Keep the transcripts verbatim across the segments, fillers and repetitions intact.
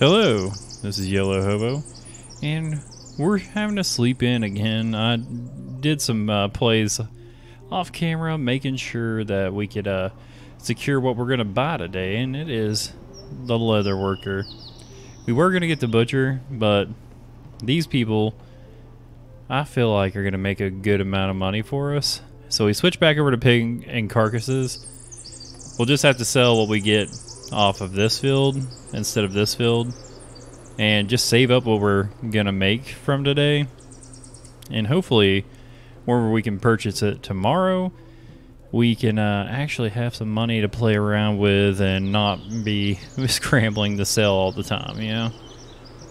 Hello, this is Yellow Hobo, and we're having to sleep in again. I did some uh, plays off camera, making sure that we could uh, secure what we're going to buy today, and it is the leather worker. We were going to get the butcher, but these people, I feel like, are going to make a good amount of money for us. So we switch back over to pig and carcasses. We'll just have to sell what we get off of this field instead of this field, and just save up what we're gonna make from today, and hopefully wherever we can purchase it tomorrow, we can uh, actually have some money to play around with and not be scrambling to sell all the time, you know,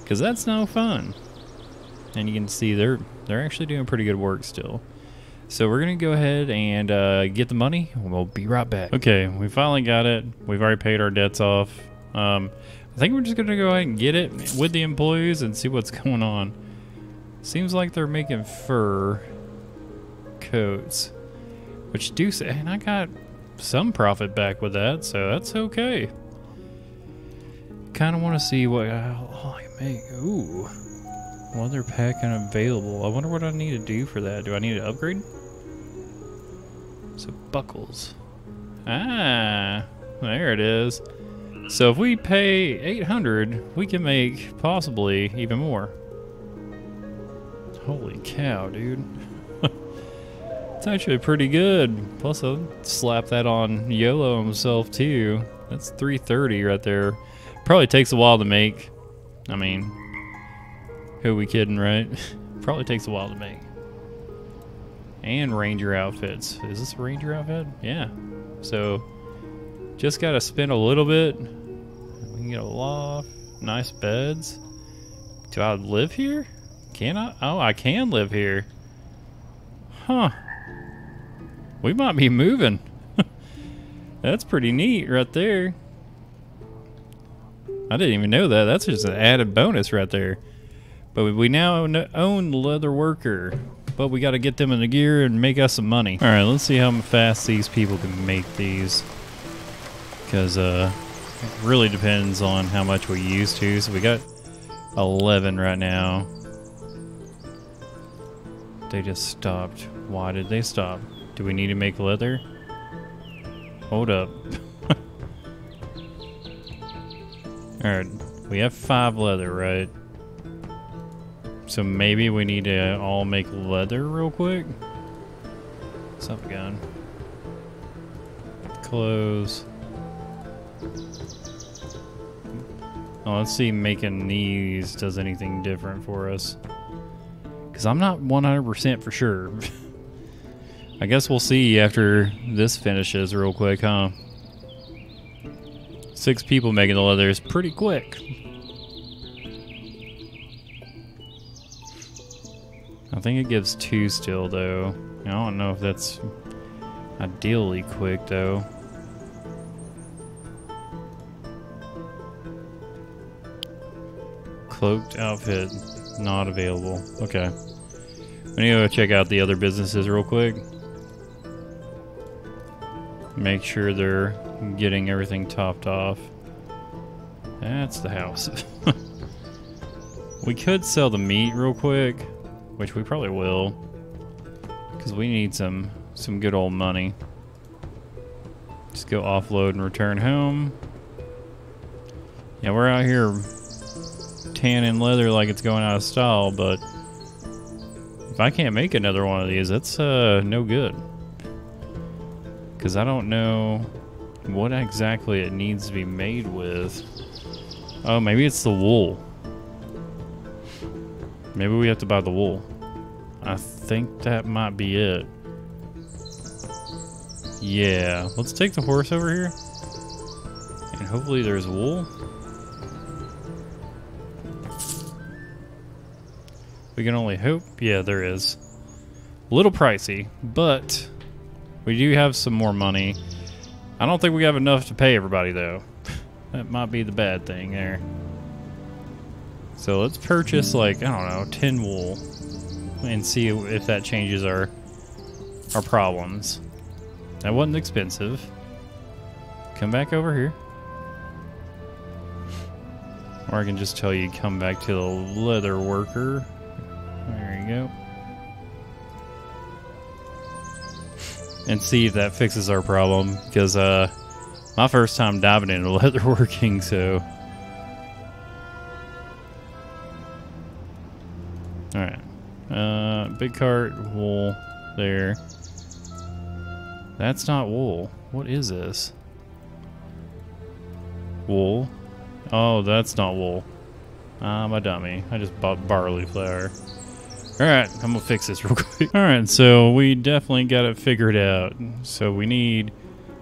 because that's no fun. And you can see they're they're actually doing pretty good work still. So we're gonna go ahead and uh, get the money. We'll be right back. Okay, we finally got it. We've already paid our debts off. Um, I think we're just gonna go ahead and get it with the employees and see what's going on. Seems like they're making fur coats, which do say, and I got some profit back with that, so that's okay. Kind of want to see what I, I make. Ooh, leather pack and available. I wonder what I need to do for that. Do I need to upgrade? So buckles. Ah, there it is. So if we pay eight hundred, we can make possibly even more. Holy cow, dude. It's actually pretty good. Plus I'll slap that on YOLO himself too. That's three thirty right there. Probably takes a while to make. I mean, who are we kidding, right? Probably takes a while to make. And ranger outfits. Is this a ranger outfit? Yeah. So just gotta spend a little bit. We can get a loft, nice beds. Do I live here? Can I? Oh, I can live here. Huh. We might be moving. That's pretty neat right there. I didn't even know that. That's just an added bonus right there. But we now own leather worker. But we gotta get them in the gear and make us some money. All right, let's see how fast these people can make these. Because uh, it really depends on how much we use to. So we got eleven right now. They just stopped. Why did they stop? Do we need to make leather? Hold up. All right, we have five leather, right? So maybe we need to all make leather real quick. Something gun. Clothes. Oh, let's see, making these does anything different for us. Because I'm not one hundred percent for sure. I guess we'll see after this finishes real quick, huh? Six people making the leather is pretty quick. I think it gives two still, though. I don't know if that's ideally quick, though. Cloaked outfit, not available. Okay. We need to go check out the other businesses real quick. Make sure they're getting everything topped off. That's the house. We could sell the meat real quick, which we probably will, because we need some some good old money. Just go offload and return home. Yeah, we're out here tanning leather like it's going out of style, but if I can't make another one of these, that's uh, no good, because I don't know what exactly it needs to be made with. Oh, maybe it's the wool. Maybe we have to buy the wool. I think that might be it. Yeah, let's take the horse over here. And hopefully there's wool. We can only hope. Yeah, there is. A little pricey, but we do have some more money. I don't think we have enough to pay everybody, though. That might be the bad thing there. So let's purchase, like, I don't know, ten wool and see if that changes our our problems. That wasn't expensive. Come back over here. Or I can just tell you come back to the leather worker. There you go. And see if that fixes our problem, because uh, my first time diving into leather working, so. Alright. Uh, big cart, wool, there. That's not wool. What is this? Wool? Oh, that's not wool. I'm a dummy. I just bought barley flour. Alright, I'm gonna fix this real quick. Alright, so we definitely got it figured out. So we need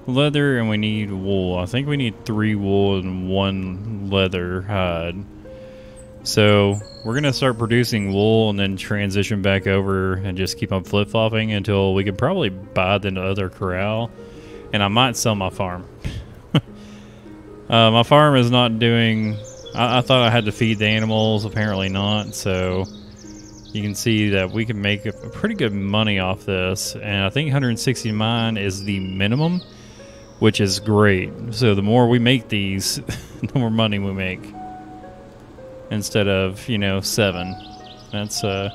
leather and we need wool. I think we need three wool and one leather hide. So we're gonna start producing wool and then transition back over and just keep on flip-flopping until we can probably buy the other corral. And I might sell my farm. uh, my farm is not doing... I, I thought I had to feed the animals, apparently not, so... You can see that we can make a pretty good money off this, and I think one hundred sixty-nine is the minimum, which is great. So the more we make these, the more money we make. Instead of, you know, seven. That's uh,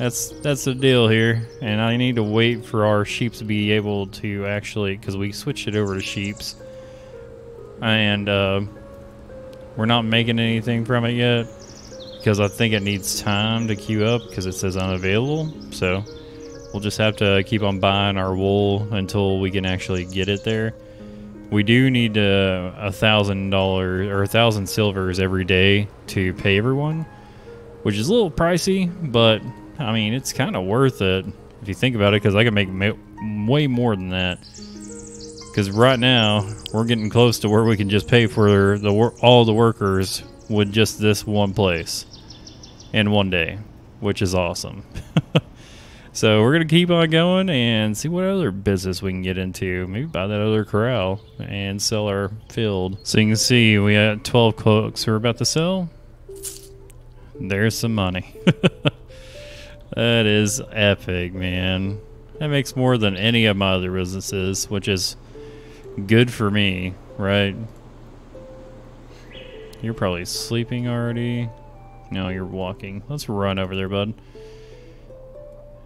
that's that's the deal here. And I need to wait for our sheep to be able to actually, because we switched it over to sheeps, and uh, we're not making anything from it yet. Because I think it needs time to queue up because it says unavailable. So we'll just have to keep on buying our wool until we can actually get it there. We do need a thousand dollars or a thousand silvers every day to pay everyone, which is a little pricey, but I mean, it's kind of worth it if you think about it, because I can make way more than that. Because right now we're getting close to where we can just pay for the all the workers with just this one place. In one day, which is awesome. So we're gonna keep on going and see what other business we can get into. Maybe buy that other corral and sell our field. So you can see we got twelve cloaks we're about to sell. There's some money. That is epic, man. That makes more than any of my other businesses, which is good for me, right? You're probably sleeping already. No, you're walking. Let's run over there, bud.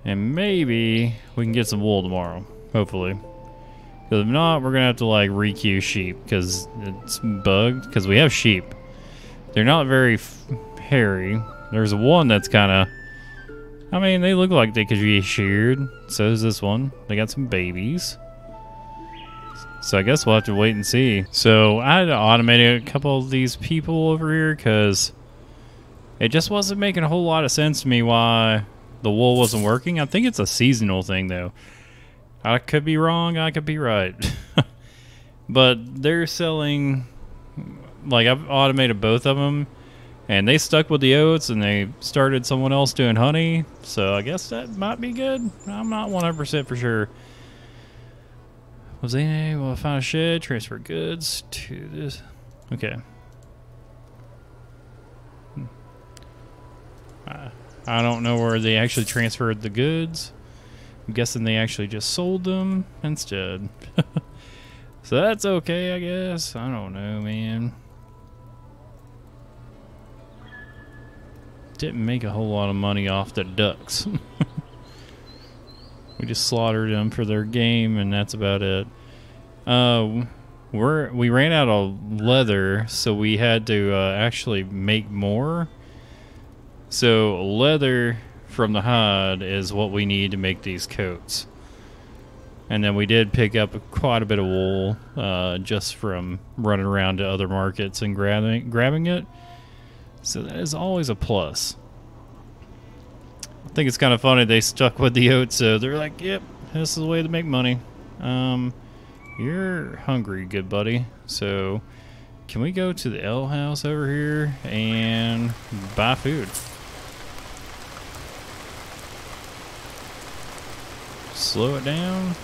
And maybe we can get some wool tomorrow, hopefully. Because if not, we're gonna have to like re-queue sheep because it's bugged. Because we have sheep, they're not very f hairy. There's one that's kind of, I mean, they look like they could be sheared. So is this one. They got some babies. So I guess we'll have to wait and see. So I had to automate a couple of these people over here because it just wasn't making a whole lot of sense to me why the wool wasn't working. I think it's a seasonal thing though. I could be wrong, I could be right. But they're selling, like I've automated both of them and they stuck with the oats and they started someone else doing honey. So I guess that might be good. I'm not one hundred percent for sure. Was they able to find a shed? Transfer goods to this. Okay. I, I don't know where they actually transferred the goods. I'm guessing they actually just sold them instead. So that's okay, I guess. I don't know, man. Didn't make a whole lot of money off the ducks. We just slaughtered them for their game, and that's about it. Uh, we're, we ran out of leather, so we had to uh, actually make more. So leather from the hide is what we need to make these coats. And then we did pick up quite a bit of wool uh, just from running around to other markets and grabbing, grabbing it. So that is always a plus. I think it's kind of funny they stuck with the oats, so they're like, yep, this is the way to make money. Um, you're hungry, good buddy. So can we go to the L house over here and buy food? Slow it down.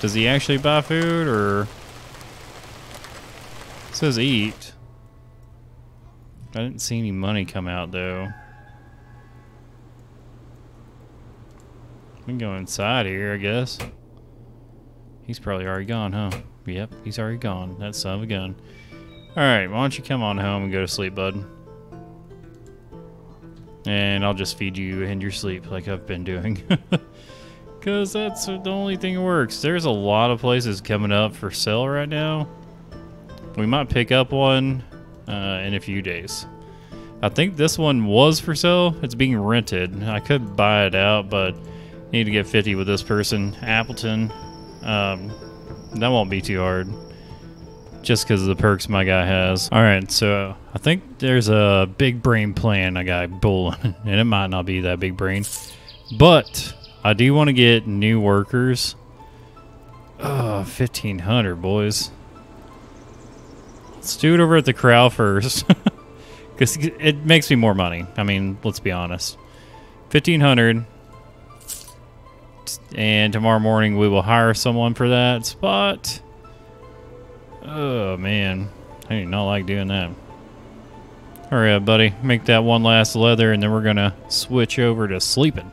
Does he actually buy food, or it says eat? I didn't see any money come out though. We can go inside here, I guess. He's probably already gone, huh? Yep, he's already gone. That son of a gun. Alright, why don't you come on home and go to sleep, bud? And I'll just feed you in your sleep like I've been doing. Because that's the only thing that works. There's a lot of places coming up for sale right now. We might pick up one uh, in a few days. I think this one was for sale. It's being rented. I could buy it out, but need to get fifty with this person. Appleton. Um, that won't be too hard. Just because of the perks my guy has. Alright, so I think there's a big brain plan I got bowling. And it might not be that big brain. But I do want to get new workers. Oh, fifteen hundred, boys. Let's do it over at the corral first. Because it makes me more money. I mean, let's be honest. fifteen hundred. And tomorrow morning we will hire someone for that spot. Oh, man. I do not like doing that. Hurry up, buddy. Make that one last leather, and then we're going to switch over to sleeping.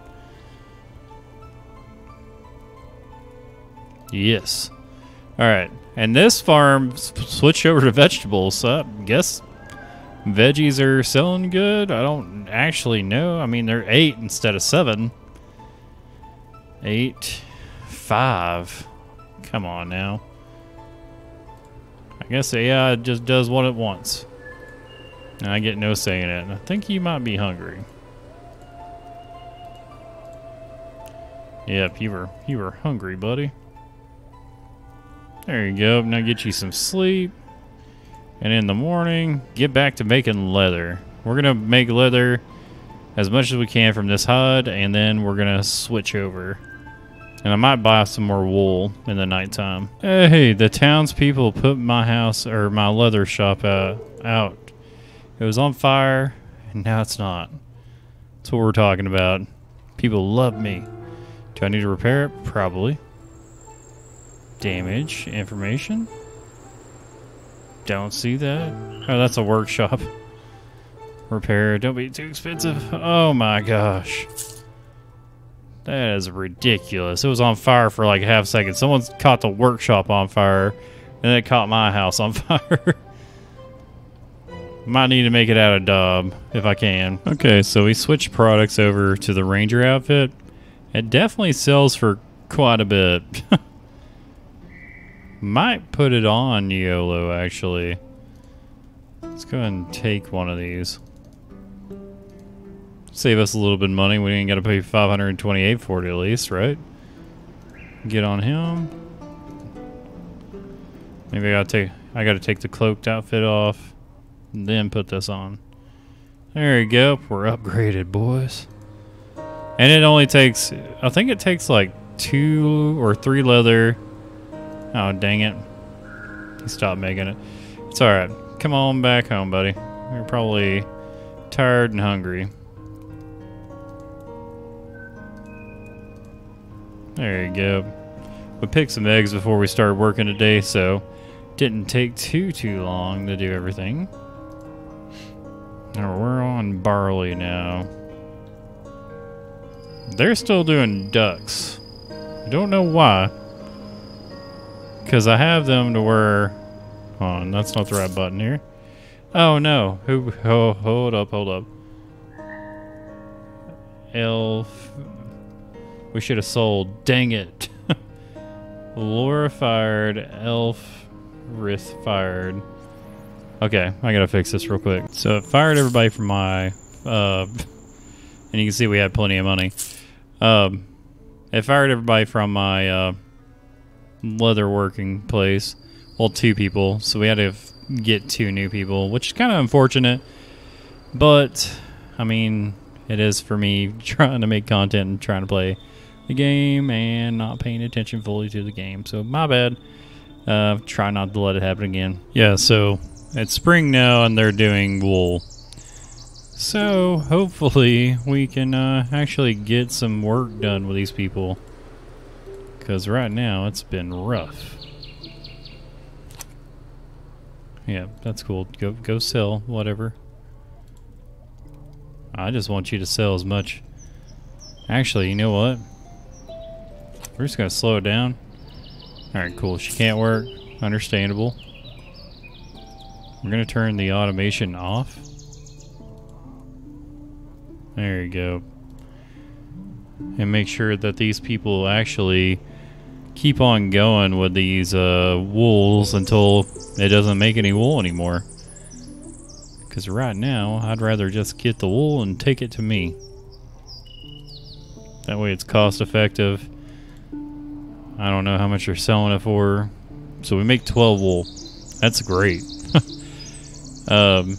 Yes. All right. And this farm switched over to vegetables, so I guess veggies are selling good. I don't actually know. I mean, they're eight instead of seven. Eight. Five. Come on now. I guess A I just does what it wants. And I get no say in it. I think you might be hungry. Yep, you were you were hungry, buddy. There you go. Now get you some sleep. And in the morning, get back to making leather. We're gonna make leather as much as we can from this hide, and then we're gonna switch over. And I might buy some more wool in the nighttime. Hey, the townspeople put my house or my leather shop uh, out. It was on fire, and now it's not. That's what we're talking about. People love me. Do I need to repair it? Probably. Damage information? Don't see that. Oh, that's a workshop. Repair. Don't be too expensive. Oh my gosh. That is ridiculous. It was on fire for like a half second. Someone's caught the workshop on fire, and it caught my house on fire. Might need to make it out of Dob if I can. Okay, so we switched products over to the Ranger outfit. It definitely sells for quite a bit. Might put it on YOLO, actually. Let's go ahead and take one of these. Save us a little bit of money. We ain't got to pay five hundred twenty-eight dollars for it at least, right? Get on him. Maybe I gotta take I gotta take the cloaked outfit off and then put this on. There you go. We're upgraded, boys. And it only takes, I think it takes like two or three leather. Oh, dang it. He stopped making it. It's alright. Come on back home, buddy. You're probably tired and hungry. There you go. We picked some eggs before we started working today, so didn't take too, too long to do everything. Now we're on barley now. They're still doing ducks. I don't know why. Because I have them to where... Hold on, that's not the right button here. Oh, no. Who? Oh, hold up, hold up. Elf... We should have sold. Dang it. Laura fired. Elf. Rith fired. Okay, I gotta fix this real quick. So it fired everybody from my... Uh, and you can see we had plenty of money. Um, it fired everybody from my uh, leather working place. Well, two people. So we had to get two new people, which is kind of unfortunate. But, I mean, it is for me trying to make content and trying to play the game and not paying attention fully to the game. So my bad. Uh, try not to let it happen again. Yeah, so it's spring now and they're doing wool. So hopefully we can uh, actually get some work done with these people. Because right now it's been rough. Yeah, that's cool. Go, go sell, whatever. I just want you to sell as much. Actually, you know what? We're just going to slow it down. Alright, cool. She can't work. Understandable. We're gonna turn the automation off. There you go. And make sure that these people actually keep on going with these uh, wools until it doesn't make any wool anymore. Because right now, I'd rather just get the wool and take it to me. That way it's cost effective. I don't know how much you're selling it for. So we make twelve wool. That's great. um,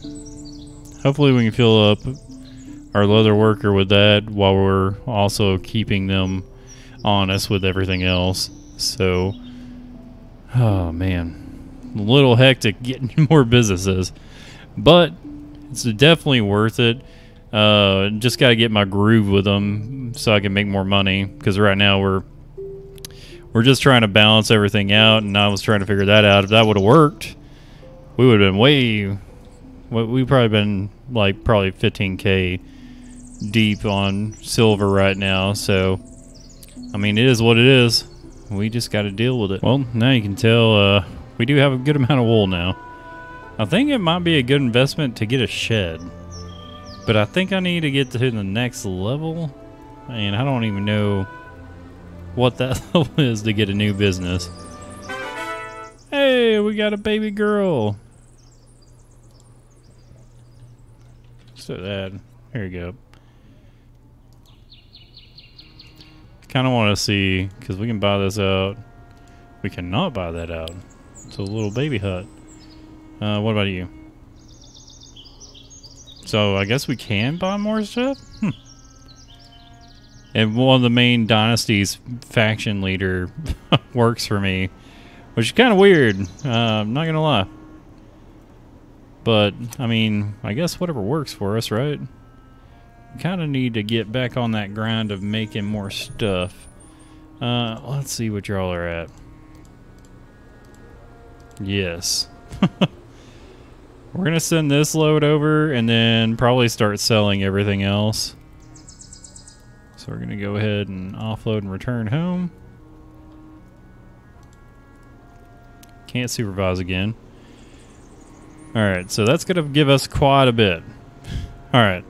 hopefully we can fill up our leather worker with that while we're also keeping them honest with everything else. So, oh man, a little hectic getting more businesses, but it's definitely worth it. Uh, just got to get my groove with them so I can make more money, because right now we're we're just trying to balance everything out, and I was trying to figure that out. If that would have worked, we would have been way, we've probably been like probably fifteen K deep on silver right now. So, I mean, it is what it is. We just got to deal with it. Well, now you can tell uh, we do have a good amount of wool now. I think it might be a good investment to get a shed, but I think I need to get to the next level, and I don't even know what that level is to get a new business. Hey, we got a baby girl. So that, there you go. Kind of want to see, because we can buy this out. We cannot buy that out. It's a little baby hut. Uh, what about you? So I guess we can buy more stuff? Hmm. And one of the main dynasty's faction leader works for me, which is kind of weird. Uh, I'm not going to lie. But, I mean, I guess whatever works for us, right? Kind of need to get back on that grind of making more stuff. Uh, let's see what y'all are at. Yes. We're going to send this load over and then probably start selling everything else. So we're going to go ahead and offload and return home. Can't supervise again. Alright, so that's going to give us quite a bit. Alright.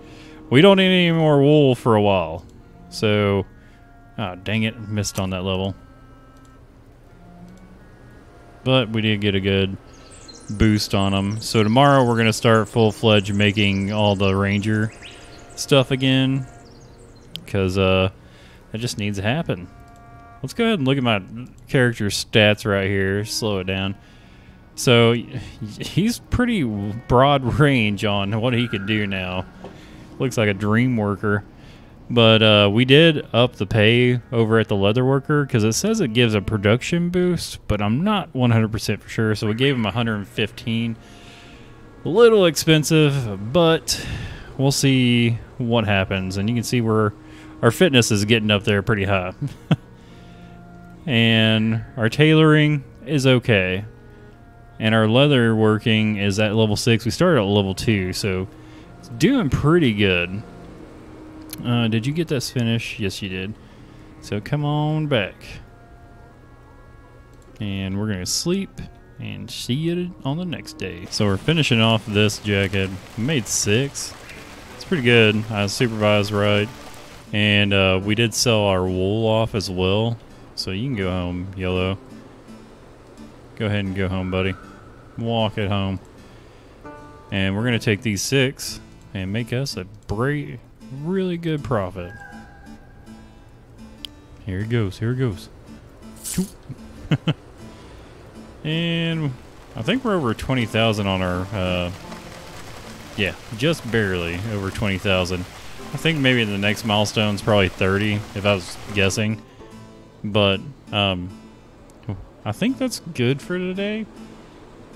We don't need any more wool for a while. So, oh, dang it, missed on that level. But we did get a good boost on them. So tomorrow we're going to start full-fledged making all the ranger stuff again. Because uh, that just needs to happen. Let's go ahead and look at my character stats right here. Slow it down. So he's pretty broad range on what he can do now. Looks like a dream worker, but uh, we did up the pay over at the leather worker because it says it gives a production boost, but I'm not one hundred percent for sure. So we gave him one hundred fifteen, a little expensive, but we'll see what happens. And you can see where our fitness is getting up there pretty high. And our tailoring is okay. And our leather working is at level six. We started at level two, so doing pretty good. Uh, did you get this finish? Yes, you did. So come on back. And we're going to sleep and see you on the next day. So we're finishing off this jacket. We made six. It's pretty good. I supervised right. And uh, we did sell our wool off as well. So you can go home, Yellow. Go ahead and go home, buddy. Walk it home. And we're going to take these six and make us a great, really good profit. Here it goes. Here it goes. And I think we're over twenty thousand on our, uh, yeah, just barely over twenty thousand. I think maybe the next milestone is probably thirty, if I was guessing. But um, I think that's good for today.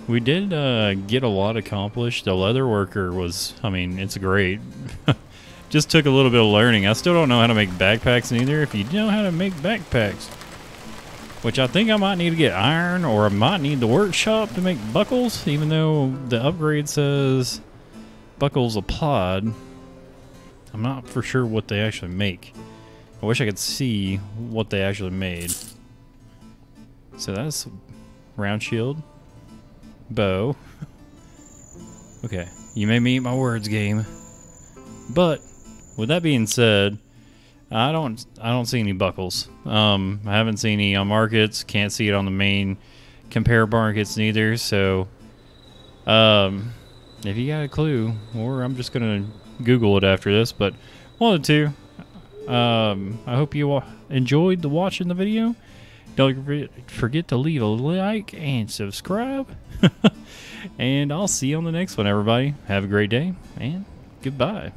We did uh, get a lot accomplished. The leather worker was, I mean, it's great. Just took a little bit of learning. I still don't know how to make backpacks either. If you know how to make backpacks, which I think I might need to get iron, or I might need the workshop to make buckles, even though the upgrade says buckles applied. I'm not for sure what they actually make. I wish I could see what they actually made. So that's round shield. Bow. Okay, you made me eat my words, game. But with that being said, I don't I don't see any buckles. Um, I haven't seen any on markets. Can't see it on the main compare markets neither. So, um, if you got a clue, or I'm just gonna Google it after this. But one of the two. Um, I hope you enjoyed the watching the video. Don't forget to leave a like and subscribe. And I'll see you on the next one, everybody. Have a great day and goodbye.